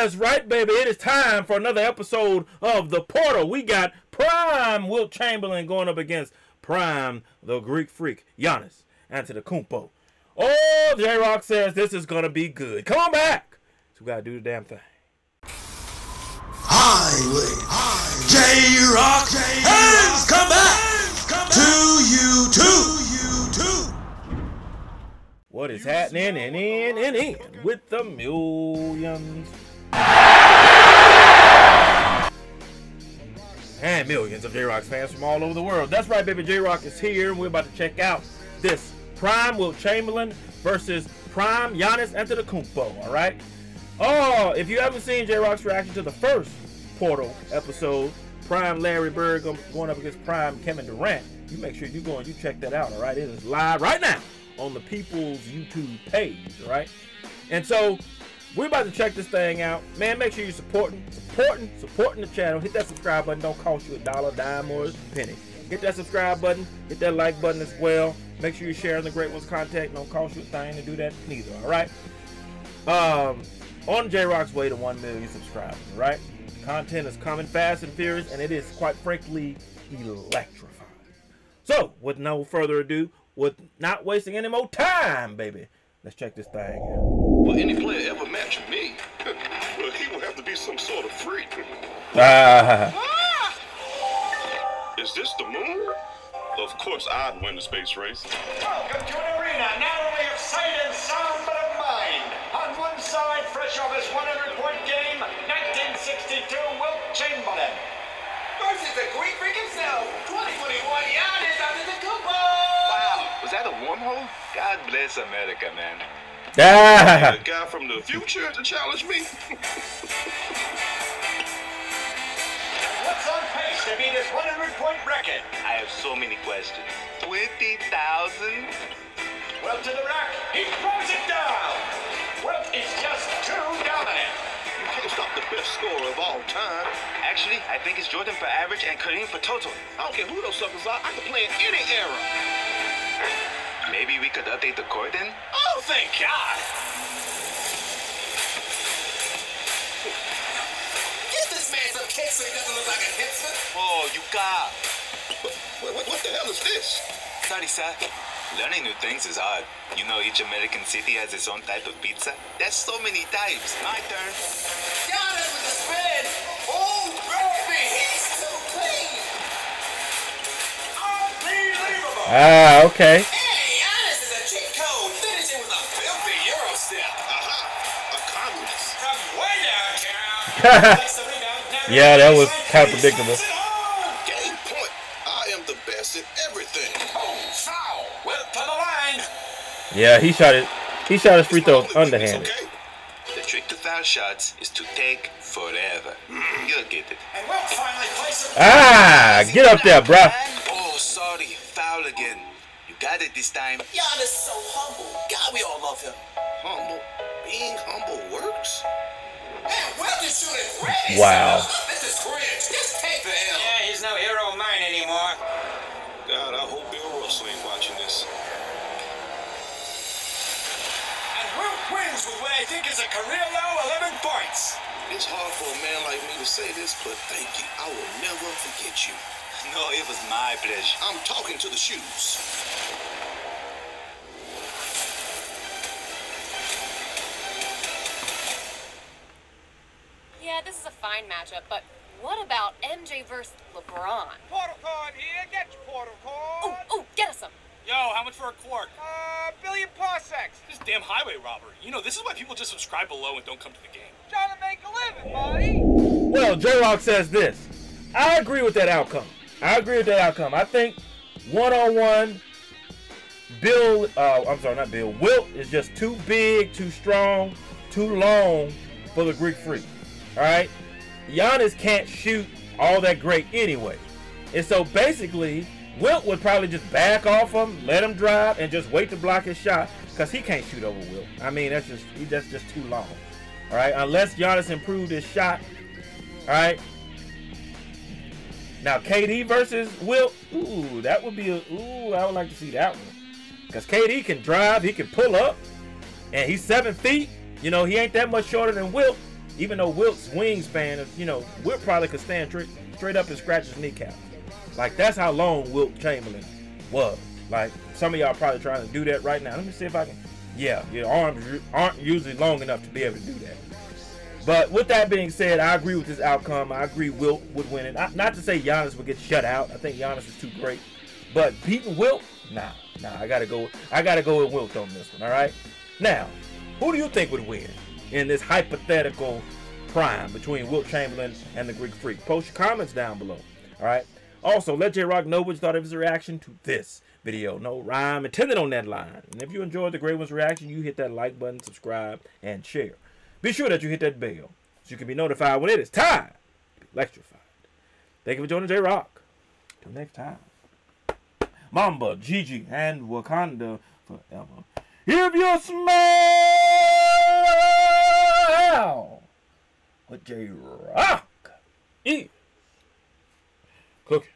That's right, baby. It is time for another episode of The Portal. We got Prime Wilt Chamberlain going up against Prime the Greek Freak, Giannis Antetokounmpo. Oh, J-Rock says this is going to be good. Come on back. So we got to do the damn thing. Highway. J-Rock. Hands come back to you too. What is happening in with the millions and millions of J-Rock fans from all over the world. That's right, baby. J-Rock is here. We're about to check out this Prime Wilt Chamberlain versus Prime Giannis Antetokounmpo. All right. Oh, if you haven't seen J-Rock's reaction to the first Portal episode, Prime Larry Bird going up against Prime Kevin Durant, you make sure you go and you check that out. All right. It is live right now on the People's YouTube page, right? And so we're about to check this thing out, man. Make sure you're supporting the channel. Hit that subscribe button. Don't cost you a dollar, dime, or a penny. Hit that subscribe button. Hit that like button as well. Make sure you're sharing the Great Ones content. Don't cost you a thing to do that neither. All right. On J-Rock's way to 1 million subscribers, right? Content is coming fast and furious, and it is quite frankly electrifying. So with no further ado, with not wasting any more time, baby, let's check this thing out. Will any player ever match me? Well, he will have to be some sort of freak. Is this the moon? Of course I'd win the space race. Welcome to an arena not only of sight and sound, but of mind. On one side, fresh off his 100-point game, 1962 Wilt Chamberlain. Versus the Greek Freak himself, 2021 Giannis Antetokounmpo. Is that a wormhole? God bless America, man. Ah. The guy from the future to challenge me? What's on pace to beat his 100-point record? I have so many questions. 20,000? Well, to the rack. He throws it down. Well, it's just too dominant. You can't stop the best scorer of all time. Actually, I think it's Jordan for average and Kareem for total. I don't care who those suckers are. I can play in any era. Maybe we could update the court then? Oh, thank God! Give this man some cake so he doesn't look like a hipster. Whoa, you got... What the hell is this? Sorry, sir. Learning new things is hard. You know each American city has its own type of pizza? There's so many types. My turn. Got it with the spin! Oh, baby, he's so clean! Unbelievable! Ah, okay. Yeah, that was kind of predictable. Game point. I am the best at everything. Well, to the line. Yeah, he shot his free throw underhanded. Okay. The trick to foul shots is to take forever. You'll get it. And we'll finally place it. Ah, get up there, bro. Oh, sorry, foul again. You got it this time. Giannis is so humble. God, we all love him. Humble? Being humble works? Wow. This is cringe. Just take the L. Yeah, he's no hero of mine anymore. God, I hope Bill Russell ain't watching this. And Wilt wins with what I think is a career-low 11 points. It's hard for a man like me to say this, but thank you. I will never forget you. No, it was my pleasure. I'm talking to the shoes. This is a fine matchup, but what about MJ versus LeBron? Portal card here. Get your portal card. Oh, get us some. Yo, how much for a quart? Billion parsecs. This damn highway robbery. You know, this is why people just subscribe below and don't come to the game. Trying to make a living, buddy. Well, J-Rock says this. I agree with that outcome. I think one-on-one, Wilt is just too big, too strong, too long for the Greek Freak. All right, Giannis can't shoot all that great anyway, and so basically Wilt would probably just back off him, let him drive, and just wait to block his shot because he can't shoot over Wilt. I mean, that's just too long. All right, unless Giannis improved his shot. All right, now KD versus Wilt. Ooh, that would be I would like to see that one because KD can drive, he can pull up, and he's 7 feet. You know, he ain't that much shorter than Wilt. Even though Wilt's wingspan is, you know, Wilt probably could stand straight up and scratch his kneecap. Like, that's how long Wilt Chamberlain was. Like, some of y'all probably trying to do that right now. Let me see if I can. Yeah, your arms aren't usually long enough to be able to do that. But with that being said, I agree with this outcome. I agree Wilt would win it. Not to say Giannis would get shut out. I think Giannis is too great. But beating Wilt, nah. I gotta go with Wilt on this one. All right. Now, who do you think would win in this hypothetical prime between Wilt Chamberlain and the Greek Freak? Post your comments down below. All right. Also, let J-Rock know what you thought of his reaction to this video. No rhyme intended on that line. And if you enjoyed the Great One's reaction, you hit that like button, subscribe, and share. Be sure that you hit that bell so you can be notified when it is time to be electrified. Thank you for joining J-Rock. Till next time. Mamba, Gigi, and Wakanda forever. If you smell what J-Rock is cooking.